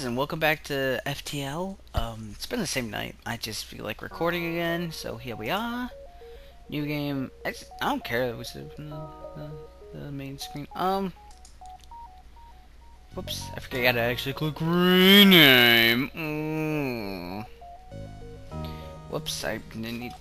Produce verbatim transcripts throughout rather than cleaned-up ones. And welcome back to F T L. Um, it's been the same night. I just feel like recording again, so here we are. New game. I, just, I don't care. It was the, the, the main screen. Um. Whoops! I forgot how to actually click rename. Mm. Whoops! I didn't need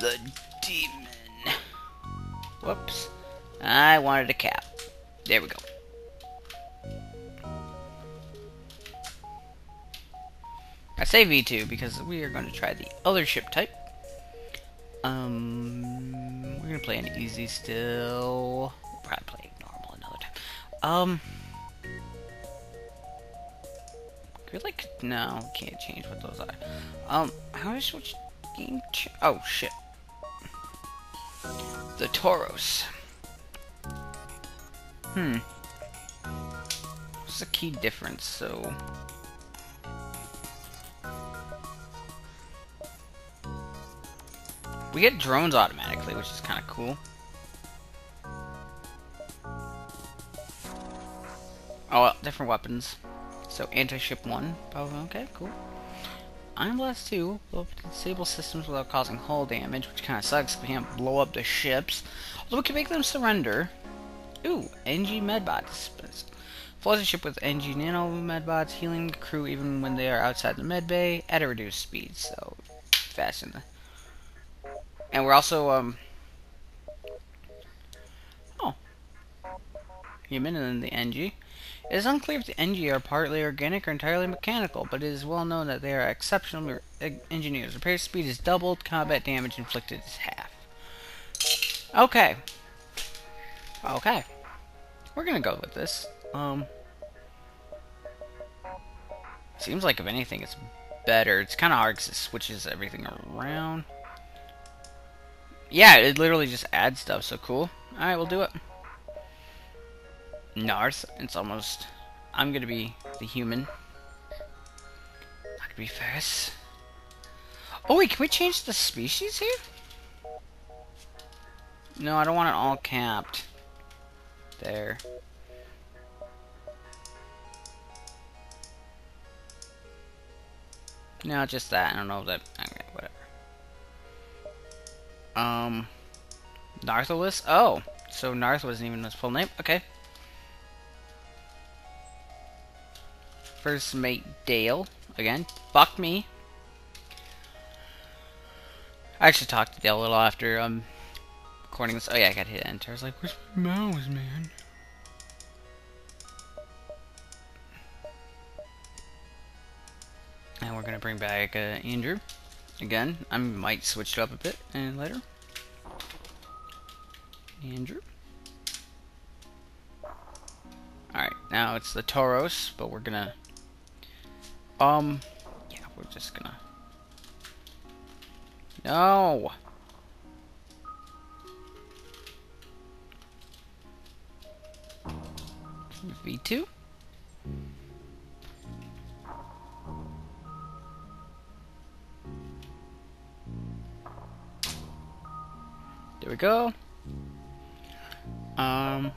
the demon. Whoops! I wanted a cap. There we go. I say V two because we are going to try the other ship type. Um, we're going to play an easy still. We'll probably play normal another time. Um, you're like, no, can't change what those are. Um, how do I switch game? Ch oh shit, the Tauros. Hmm, what's the key difference? So. We get drones automatically, which is kind of cool. Oh, well, different weapons. So, Anti-Ship one. Oh, okay, cool. Ion Blast two. Blow up disabled systems without causing hull damage, which kind of sucks. We can't blow up the ships. Although we can make them surrender. Ooh, N G Medbots. Flood the ship with N G Nano Medbots, healing the crew even when they are outside the med bay at a reduced speed. So, fasten the... And we're also, um, oh, human and then the N G. It is unclear if the N G are partly organic or entirely mechanical, but it is well known that they are exceptional engineers. Repair speed is doubled, combat damage inflicted is half. Okay. Okay. We're gonna go with this. Um, seems like if anything it's better. It's kind of hard because it switches everything around. Yeah, it literally just adds stuff, so cool. Alright, we'll do it. Narth, it's almost... I'm gonna be the human. I could be first. Oh wait, can we change the species here? No, I don't want it all capped. There. No, just that. I don't know that... Okay, whatever. Um, Nartholis? Oh, so Narth wasn't even his full name? Okay. First mate Dale. Again, fuck me. I actually talked to Dale a little after, um, recording this. Oh yeah, I got hit enter. I was like, where's my mouse, man? And we're gonna bring back, uh, Andrew. Again, I might switch it up a bit and later. Andrew. Alright, now it's the Tauros, but we're gonna... Um... Yeah, we're just gonna... No! V two? There we go. Um,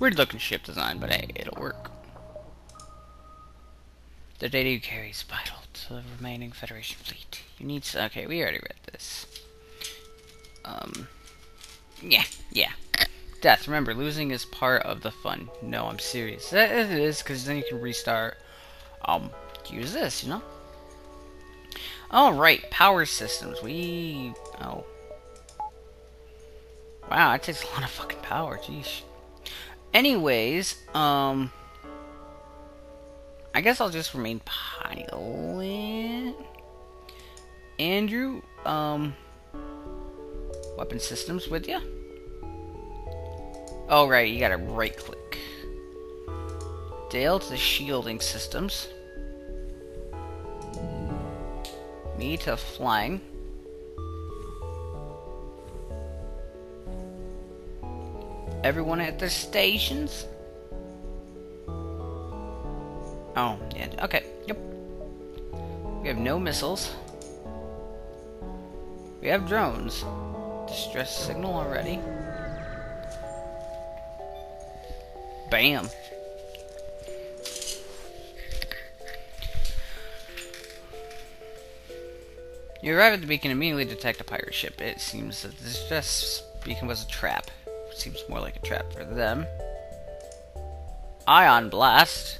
weird looking ship design, but hey, it'll work. The data you carry is vital to the remaining Federation fleet. You need to, okay, we already read this. Um, yeah, yeah. Death, remember, losing is part of the fun. No, I'm serious. That it is, because then you can restart. Um, use this, you know? Alright, power systems. We... Oh. Wow, that takes a lot of fucking power. Jeez. Anyways, um... I guess I'll just remain pilot. Andrew, um... weapon systems with ya? Oh, right, you gotta right-click. Dale to the shielding systems. Me to flying. Everyone at their stations. Oh, yeah. Okay. Yep. We have no missiles. We have drones. Distress signal already. Bam. You arrive at the beacon and immediately detect a pirate ship. It seems that this just beacon was a trap. It seems more like a trap for them. Ion Blast,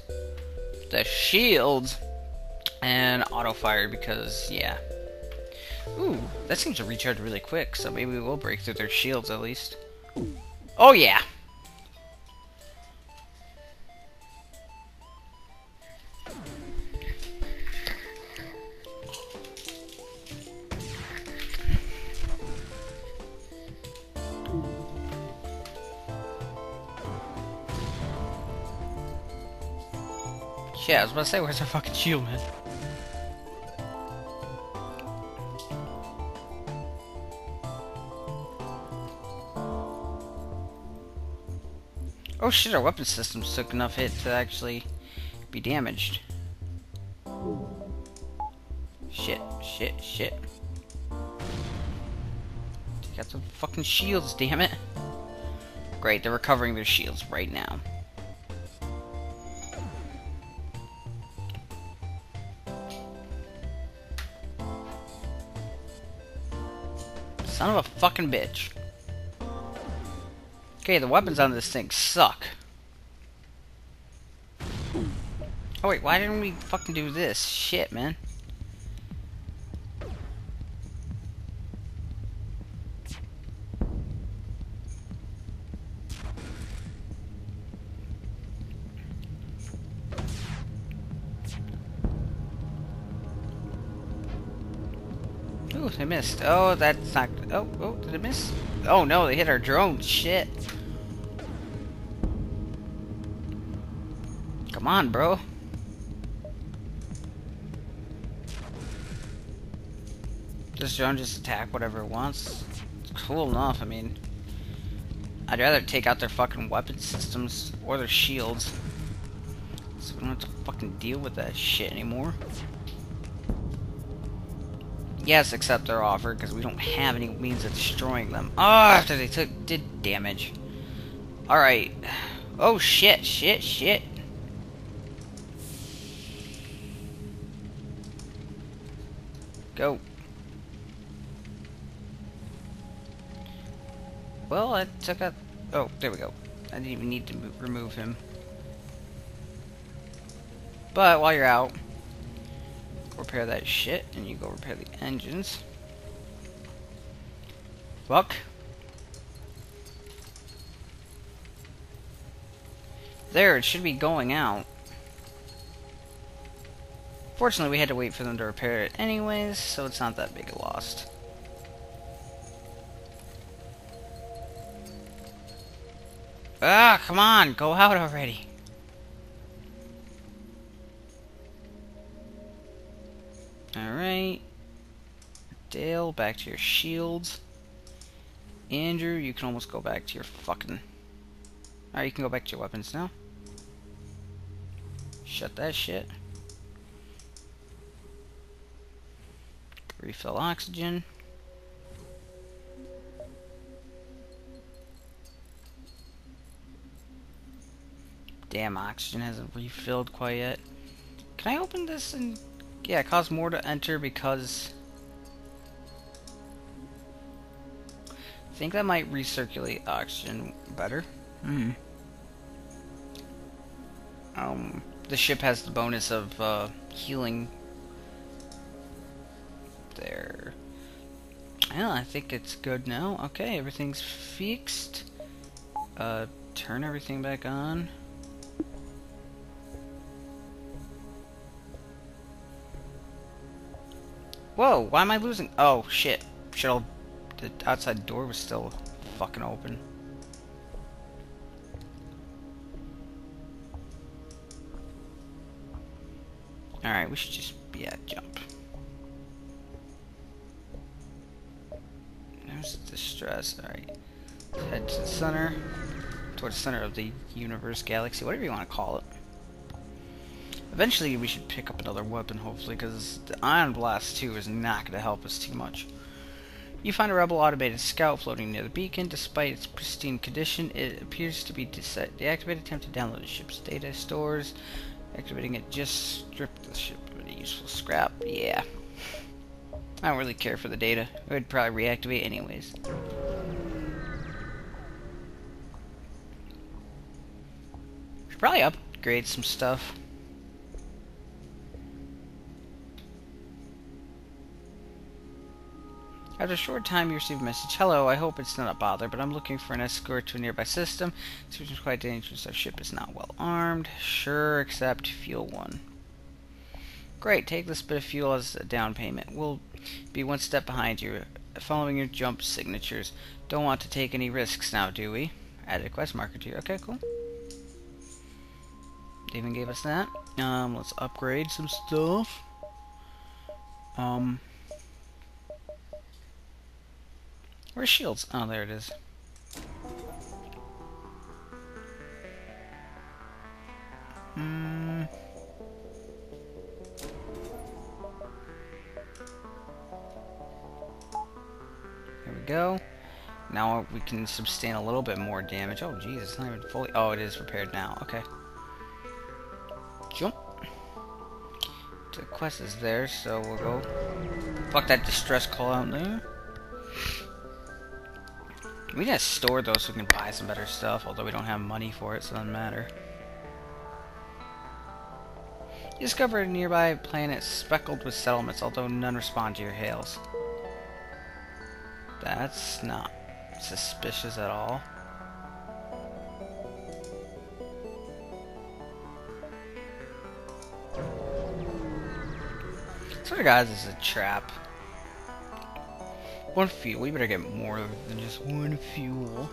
the shield, and auto fire because, yeah. Ooh, that seems to recharge really quick, so maybe we will break through their shields at least. Oh yeah! Yeah, I was about to say, where's our fucking shield, man? Oh shit, our weapon systems took enough hit to actually be damaged. Shit, shit, shit. Take out some fucking shields, damn it. Great, they're recovering their shields right now. Son of a fucking bitch. Okay, the weapons on this thing suck. Oh wait, why didn't we fucking do this? Shit, man. Ooh, they missed. Oh, that's not... Oh, oh, did it miss? Oh no, they hit our drone. Shit. Come on, bro. This drone just attack whatever it wants. It's cool enough, I mean. I'd rather take out their fucking weapon systems or their shields, so we don't have to fucking deal with that shit anymore. Yes, accept their offer, because we don't have any means of destroying them. Oh, after they took did damage. Alright. Oh, shit, shit, shit. Go. Well, I took out... Oh, there we go. I didn't even need to move, remove him. But, while you're out... repair that shit, and you go repair the engines. Fuck. There, it should be going out. Fortunately, we had to wait for them to repair it anyways, so it's not that big a loss. Ah, come on, go out already. Alright. Dale, back to your shields. Andrew, you can almost go back to your fucking... Alright, you can go back to your weapons now. Shut that shit. Refill oxygen. Damn, oxygen hasn't refilled quite yet. Can I open this and... Yeah, cause more to enter because... I think that might recirculate oxygen better. Mm. Um, the ship has the bonus of uh, healing. There. Yeah, I think it's good now. Okay, everything's fixed. Uh, turn everything back on. Whoa, why am I losing? Oh, shit. Should've... The outside door was still fucking open. Alright, we should just... Yeah, jump. There's distress. Alright. Head to the center. Towards the center of the universe, galaxy, whatever you want to call it. Eventually, we should pick up another weapon, hopefully, because the Ion Blast two is not going to help us too much. You find a Rebel automated scout floating near the beacon. Despite its pristine condition, it appears to be deactivated. Attempt to download the ship's data stores. Activating it just stripped the ship of any useful scrap. Yeah. I don't really care for the data. It would probably reactivate anyways. Should probably upgrade some stuff. After a short time, you receive a message. Hello, I hope it's not a bother, but I'm looking for an escort to a nearby system. It seems quite dangerous. Our ship is not well armed. Sure, except fuel one. Great, take this bit of fuel as a down payment. We'll be one step behind you, following your jump signatures. Don't want to take any risks now, do we? Added a quest marker to you. Okay, cool. They even gave us that. Um, let's upgrade some stuff. Um... Where's shields? Oh, there it is. Mm. There we go. Now we can sustain a little bit more damage. Oh, jeez, it's not even fully... Oh, it is repaired now. Okay. Jump. The quest is there, so we'll go... Fuck that distress call out there. We gotta store those so we can buy some better stuff, although we don't have money for it, so it doesn't matter. You discover a nearby planet speckled with settlements, although none respond to your hails. That's not suspicious at all. Sorry guys, this is a trap. One fuel. We better get more than just one fuel.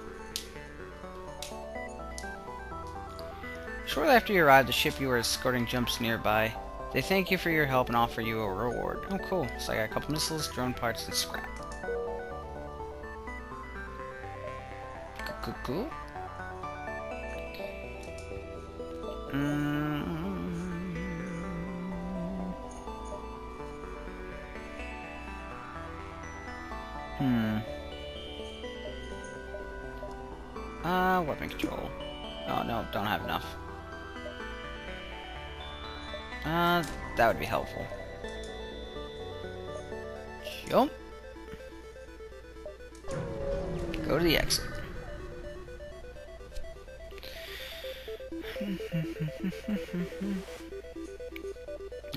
Shortly after you arrive, the ship you are escorting jumps nearby. They thank you for your help and offer you a reward. Oh, cool. So I got a couple missiles, drone parts, and scrap. Cool, cool, cool. Mm. Hmm. Uh, weapon control. Oh, no, don't have enough. Uh, that would be helpful. Jump. Go to the exit.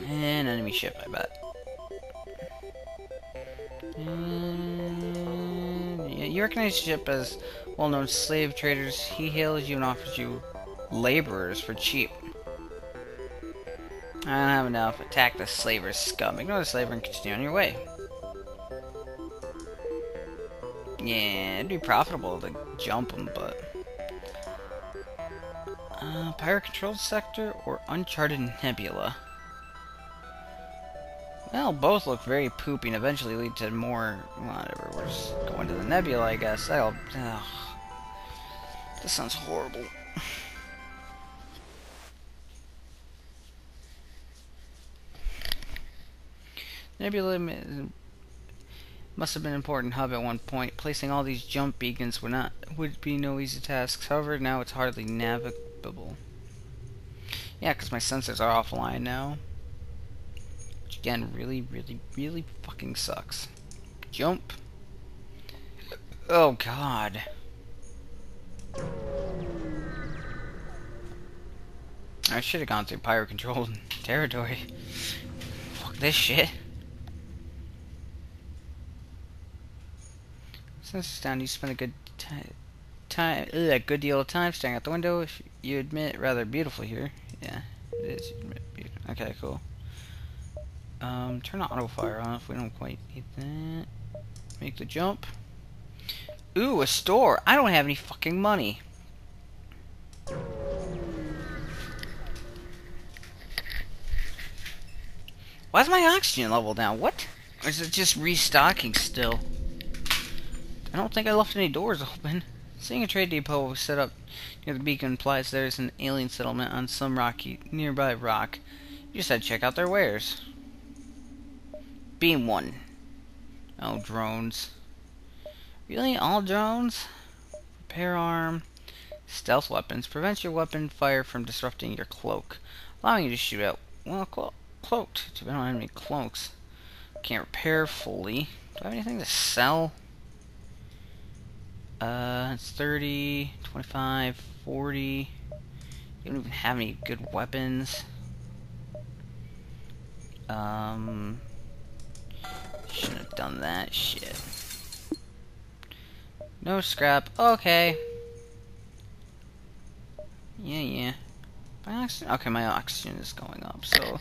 And enemy ship, I bet. You recognize the ship as well-known slave traders. He hails you and offers you laborers for cheap. I don't have enough. Attack the slaver's scum. Ignore the slaver and continue on your way. Yeah, it'd be profitable to jump him, but... Uh, Pirate-controlled sector or uncharted nebula? Well, both look very poopy and eventually lead to more... Whatever, we're just going to the nebula, I guess. That'll... Ugh. This sounds horrible. Nebula must have been an important hub at one point. Placing all these jump beacons would not would be no easy task. However, now it's hardly navigable. Yeah, because my sensors are offline now. Which again, really, really, really fucking sucks. Jump. Oh god. I should have gone through pirate-controlled territory. Fuck this shit. Since it's down, you spend a good time, a good deal of time staring out the window. If you admit, rather beautiful here. Yeah, it is. Okay, cool. Um, turn auto fire on if we don't quite need that. Make the jump. Ooh, a store! I don't have any fucking money! Why's my oxygen level down? What? Or is it just restocking still? I don't think I left any doors open. Seeing a trade depot set up near the beacon implies there's an alien settlement on some rocky nearby rock. You just had to check out their wares. Beam one. Oh, drones. Really? All drones? Repair arm. Stealth weapons. Prevents your weapon fire from disrupting your cloak, allowing you to shoot out. Well, clo cloaked. Too bad I don't have any cloaks. Can't repair fully. Do I have anything to sell? Uh, it's thirty, twenty-five, forty. You don't even have any good weapons. Um, shouldn't have done that shit. No scrap. Okay. Yeah, yeah. My oxygen. Okay, my oxygen is going up, so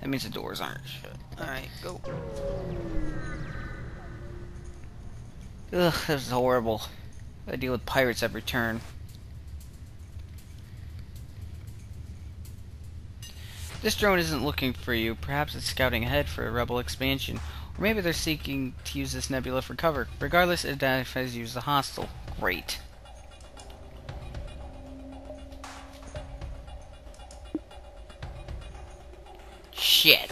that means the doors aren't shut. All right, go. Ugh, this is horrible. I deal with pirates every turn. This drone isn't looking for you. Perhaps it's scouting ahead for a rebel expansion. Or maybe they're seeking to use this nebula for cover. Regardless, it identifies you as a hostile. Great. Shit.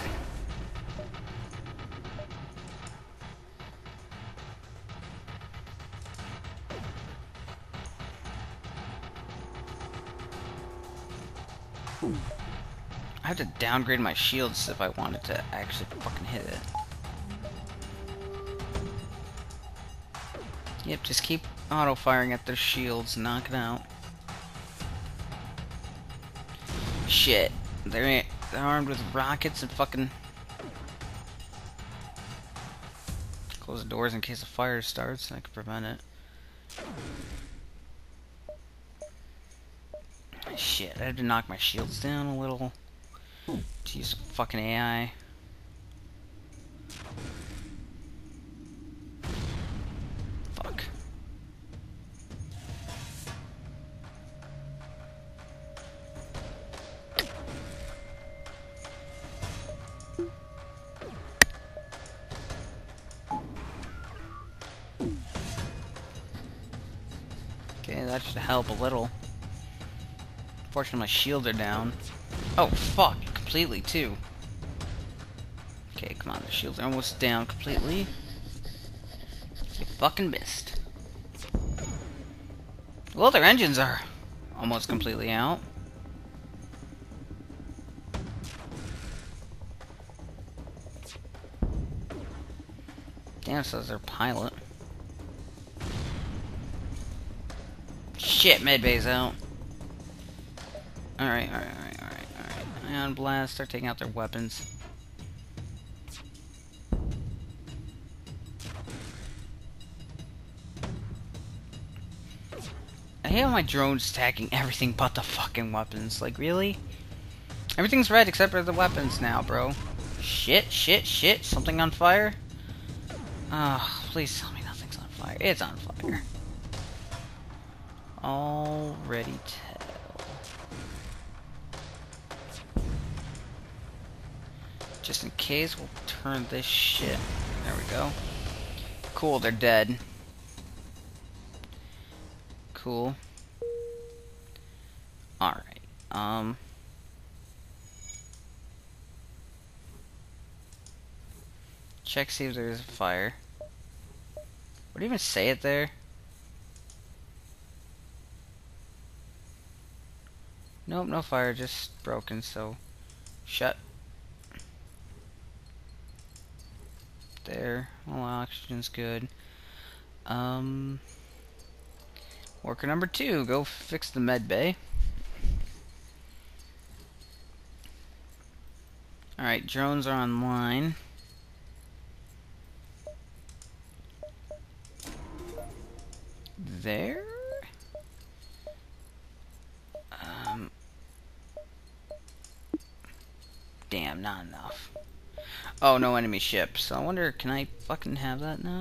Ooh. I have to downgrade my shields if I wanted to actually fucking hit it. Yep, just keep auto-firing at their shields, knock it out. Shit. They're, they're armed with rockets and fucking... Close the doors in case a fire starts and I can prevent it. Shit, I had to knock my shields down a little. To use some fucking A I. Fuck. Okay, that should help a little. Fortunately, my shields are down. Oh, fuck. Completely, too. Okay, come on. The shields are almost down completely. You fucking missed. Well, their engines are almost completely out. Damn, so is their pilot. Shit, medbay's out. Alright, alright, alright, alright, alright. Ion Blast, start taking out their weapons. I hate my drones attacking everything but the fucking weapons. Like, really? Everything's red except for the weapons now, bro. Shit, shit, shit. Something on fire? Ah, oh, please tell me nothing's on fire. It's on fire. Already ten. Just in case, we'll turn this shit. There we go. Cool, they're dead. Cool. Alright, um... check, see if there's a fire. Would you even say it there? Nope, no fire, just broken, so... shut. There. Well, oxygen's good. Um, worker number two, go fix the med bay. Alright, drones are online. There? Um, damn, not enough. Oh, no enemy ship. So I wonder, can I fucking have that now?